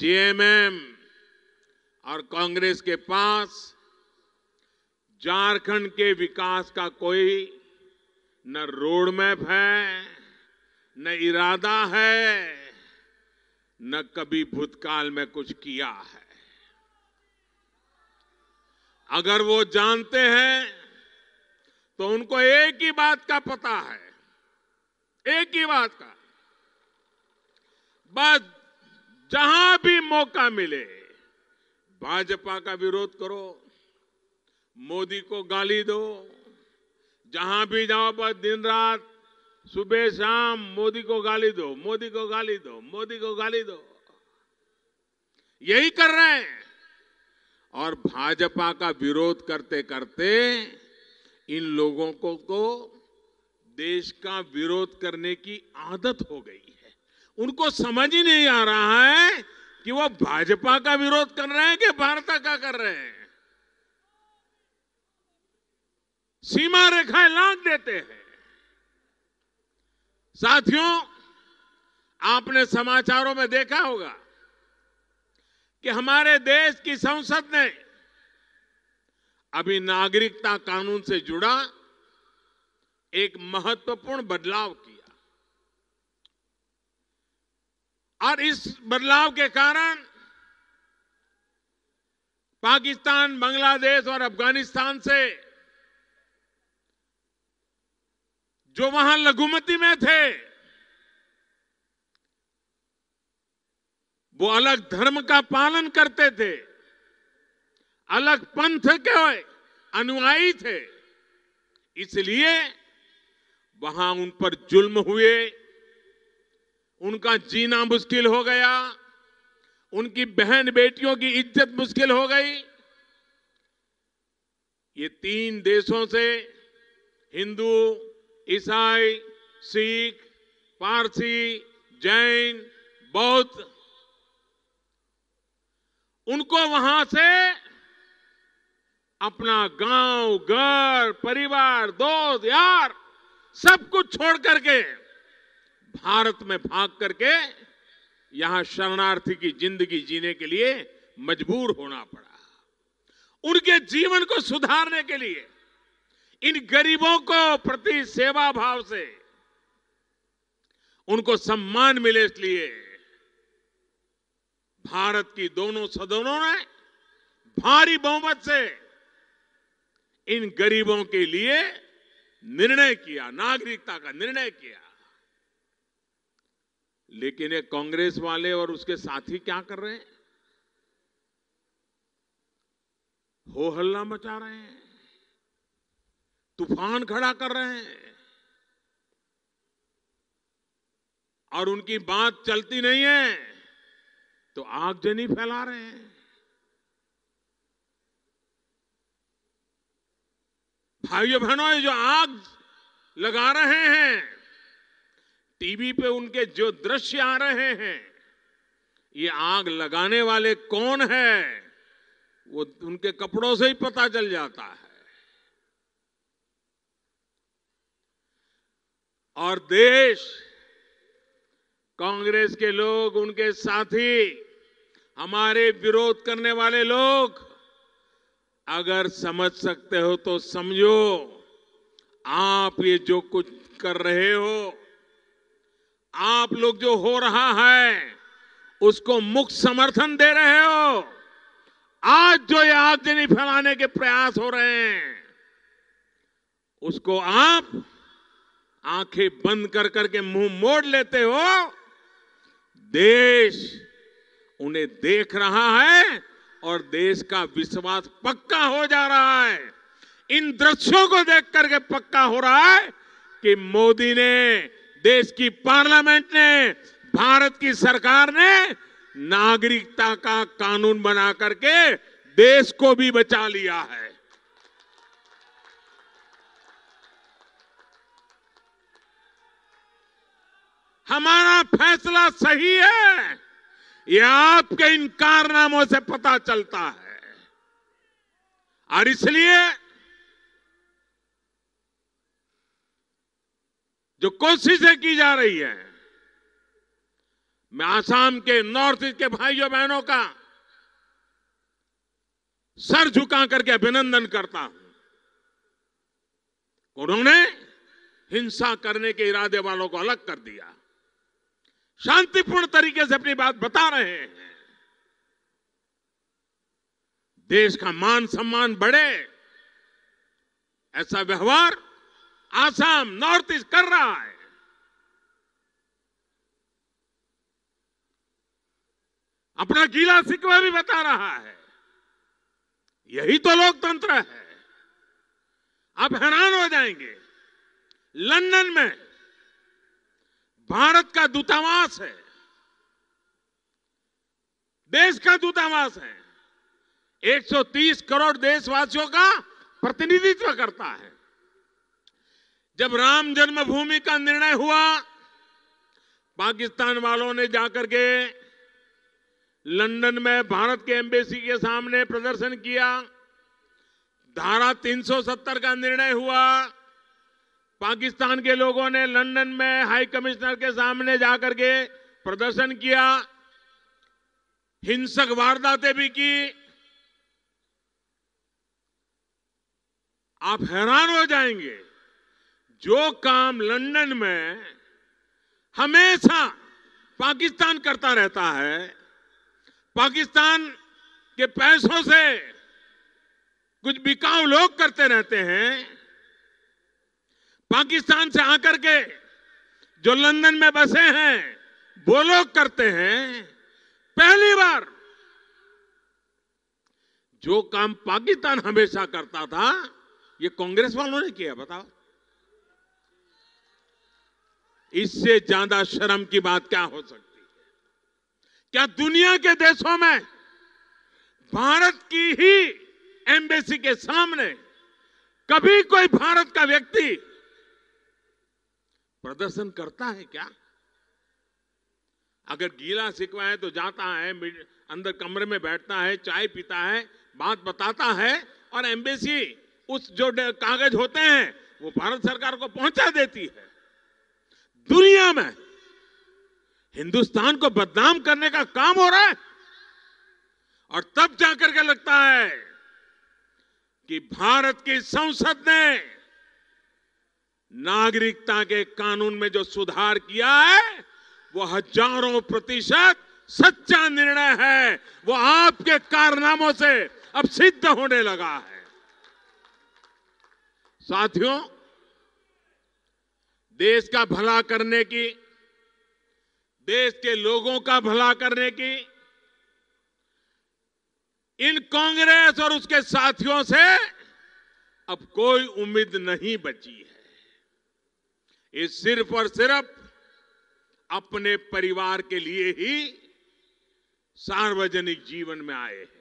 JMM और कांग्रेस के पास झारखंड के विकास का कोई न रोड मैप है, न इरादा है, न कभी भूतकाल में कुछ किया है। अगर वो जानते हैं तो उनको एक ही बात का पता है, एक ही बात का, बस जहां भी मौका मिले भाजपा का विरोध करो, मोदी को गाली दो, जहां भी जाओ बस दिन रात सुबह शाम मोदी को गाली दो, मोदी को गाली दो, मोदी को गाली दो, यही कर रहे हैं। और भाजपा का विरोध करते करते इन लोगों को तो देश का विरोध करने की आदत हो गई है। उनको समझ ही नहीं आ रहा है कि वो भाजपा का विरोध कर रहे हैं कि भारत का कर रहे हैं। सीमा रेखाएं लांघ देते हैं। साथियों, आपने समाचारों में देखा होगा कि हमारे देश की संसद ने अभी नागरिकता कानून से जुड़ा एक महत्वपूर्ण बदलाव किया, और इस बदलाव के कारण पाकिस्तान, बांग्लादेश और अफगानिस्तान से जो वहां लघुमती में थे, वो अलग धर्म का पालन करते थे, अलग पंथ के अनुयायी थे, इसलिए वहां उन पर जुल्म हुए, उनका जीना मुश्किल हो गया, उनकी बहन बेटियों की इज्जत मुश्किल हो गई। ये तीन देशों से हिंदू, ईसाई, सिख, पारसी, जैन, बौद्ध, उनको वहां से अपना गांव, घर, परिवार, दोस्त, यार सब कुछ छोड़ करके भारत में भाग करके यहां शरणार्थी की जिंदगी जीने के लिए मजबूर होना पड़ा। उनके जीवन को सुधारने के लिए इन गरीबों को प्रति सेवा भाव से उनको सम्मान मिले, इसलिए भारत की दोनों सदनों ने भारी बहुमत से इन गरीबों के लिए निर्णय किया, नागरिकता का निर्णय किया। लेकिन ये कांग्रेस वाले और उसके साथी क्या कर रहे हैं? हो हल्ला मचा रहे हैं, तूफान खड़ा कर रहे हैं, और उनकी बात चलती नहीं है तो आगजनी फैला रहे हैं। भाइयों बहनों, ये जो आग लगा रहे हैं, टीवी पे उनके जो दृश्य आ रहे हैं, ये आग लगाने वाले कौन है वो उनके कपड़ों से ही पता चल जाता है। और देश, कांग्रेस के लोग, उनके साथी, हमारे विरोध करने वाले लोग, अगर समझ सकते हो तो समझो, आप ये जो कुछ कर रहे हो, आप लोग जो हो रहा है उसको मुक्त समर्थन दे रहे हो। आज जो ये आगजनी फैलाने के प्रयास हो रहे हैं उसको आप आंखें बंद कर करके मुंह मोड़ लेते हो। देश उन्हें देख रहा है और देश का विश्वास पक्का हो जा रहा है। इन दृश्यों को देख करके पक्का हो रहा है कि मोदी ने, देश की पार्लियामेंट ने, भारत की सरकार ने नागरिकता का कानून बना करके देश को भी बचा लिया है। हमारा फैसला सही है, यह आपके इन कारनामों से पता चलता है। और इसलिए जो कोशिशें की जा रही है, मैं आसाम के नॉर्थ ईस्ट के भाइयों बहनों का सर झुका करके अभिनंदन करता हूं। उन्होंने हिंसा करने के इरादे वालों को अलग कर दिया, शांतिपूर्ण तरीके से अपनी बात बता रहे हैं। देश का मान सम्मान बढ़े, ऐसा व्यवहार आसाम नॉर्थ ईस्ट कर रहा है। अपना गीला शिकवा भी बता रहा है। यही तो लोकतंत्र है। आप हैरान हो जाएंगे, लंदन में भारत का दूतावास है, देश का दूतावास है, 130 करोड़ देशवासियों का प्रतिनिधित्व करता है। जब राम जन्मभूमि का निर्णय हुआ, पाकिस्तान वालों ने जाकर के लंदन में भारत के एम्बेसी के सामने प्रदर्शन किया। धारा 370 का निर्णय हुआ, पाकिस्तान के लोगों ने लंदन में हाई कमिश्नर के सामने जाकर के प्रदर्शन किया, हिंसक वारदातें भी की। आप हैरान हो जाएंगे, जो काम लंदन में हमेशा पाकिस्तान करता रहता है, पाकिस्तान के पैसों से कुछ बिकाऊ लोग करते रहते हैं, पाकिस्तान से आकर के जो लंदन में बसे हैं वो लोग करते हैं। पहली बार जो काम पाकिस्तान हमेशा करता था, ये कांग्रेस वालों ने किया। बताओ, इससे ज्यादा शर्म की बात क्या हो सकती है? क्या दुनिया के देशों में भारत की ही एम्बेसी के सामने कभी कोई भारत का व्यक्ति प्रदर्शन करता है क्या? अगर गीला शिकवा है तो जाता है अंदर, कमरे में बैठता है, चाय पीता है, बात बताता है, और एम्बेसी उस जो कागज होते हैं वो भारत सरकार को पहुंचा देती है। दुनिया में हिंदुस्तान को बदनाम करने का काम हो रहा है, और तब जाकर के लगता है कि भारत की संसद ने नागरिकता के कानून में जो सुधार किया है वो हजारों प्रतिशत सच्चा निर्णय है। वो आपके कारनामों से अब सिद्ध होने लगा है। साथियों, देश का भला करने की, देश के लोगों का भला करने की इन कांग्रेस और उसके साथियों से अब कोई उम्मीद नहीं बची है। ये सिर्फ और सिर्फ अपने परिवार के लिए ही सार्वजनिक जीवन में आए हैं।